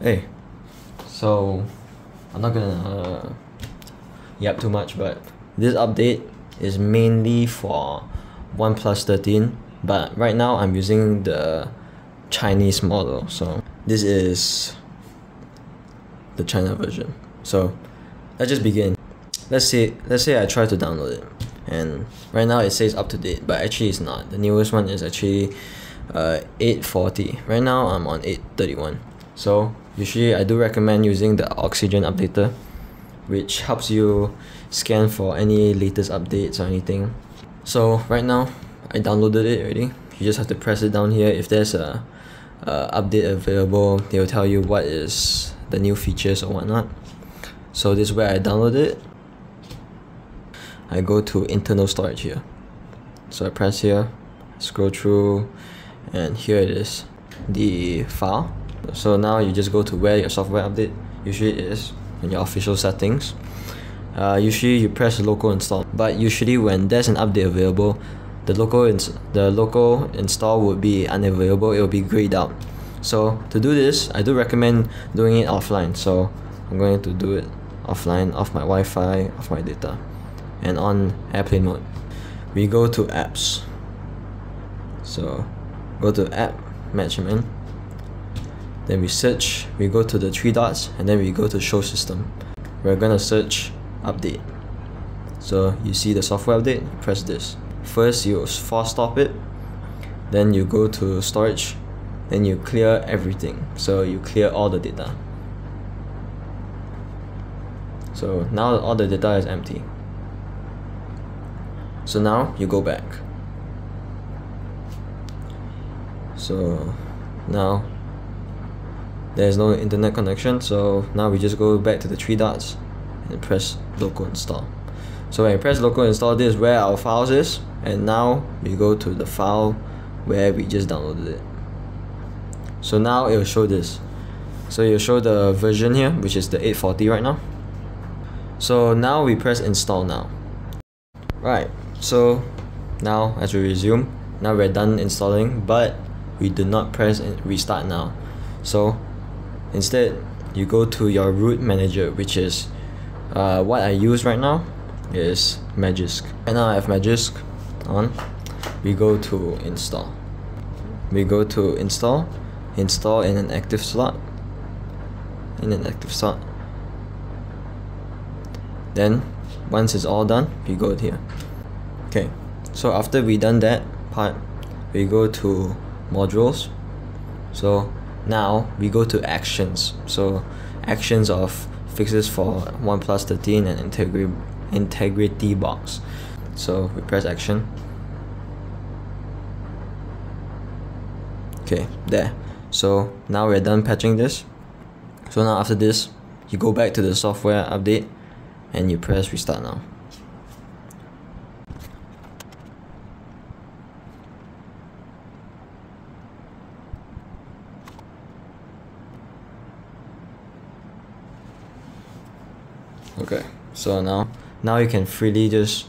Hey, so I'm not gonna yap too much, but this update is mainly for OnePlus 13, but right now I'm using the Chinese model, so this is the China version. So let's just begin. Let's say I try to download it, and right now it says up to date, but actually it's not. The newest one is actually 840. Right now I'm on 831. So usually I do recommend using the Oxygen Updater, which helps you scan for any latest updates or anything. So right now I downloaded it already. You just have to press it down here. If there's a update available, they'll tell you what is the new features or whatnot. So this is where I download it. I go to internal storage here. So I press here, scroll through, and here it is, the file. So now you just go to where your software update usually is, in your official settings. Usually you press local install, but usually when there's an update available, the local install would be unavailable. It will be grayed out. So to do this, I do recommend doing it offline. So I'm going to do it offline, off my Wi-Fi, off my data, and on airplane mode. We go to apps. So go to app management. Then we search. We go to the three dots, and then we go to show system. We're gonna search update. So you see the software update. You press this. First you force stop it, then you go to storage, then you clear everything. So you clear all the data. So now all the data is empty. So now you go back. So now there's no internet connection, so now we just go back to the three dots and press local install. So when you press local install, this is where our files is, and now we go to the file where we just downloaded it. So now it will show this. So it will show the version here, which is the 840 right now. So now we press install now. Right, so now as we resume, now we're done installing, but we do not press restart now. So instead, you go to your root manager, which is what I use right now is Magisk. Right now I have Magisk on. We go to install. We go to install in an active slot. Then once it's all done, we go here. Okay, so after we done that part, we go to modules. So now we go to actions. So actions of fixes for OnePlus 13 and integrity box. So we press action. Okay, there. So now we're done patching this. So now after this, you go back to the software update and you press restart now. Okay, so now you can freely just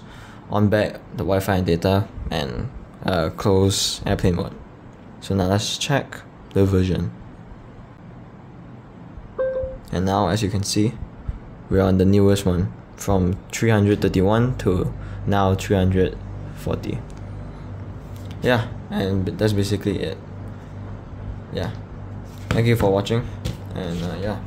on back the Wi-Fi and data and close airplane mode. So now let's check the version. And now as you can see, we're on the newest one, from 331 to now 340. Yeah, and that's basically it. Yeah, thank you for watching, and yeah.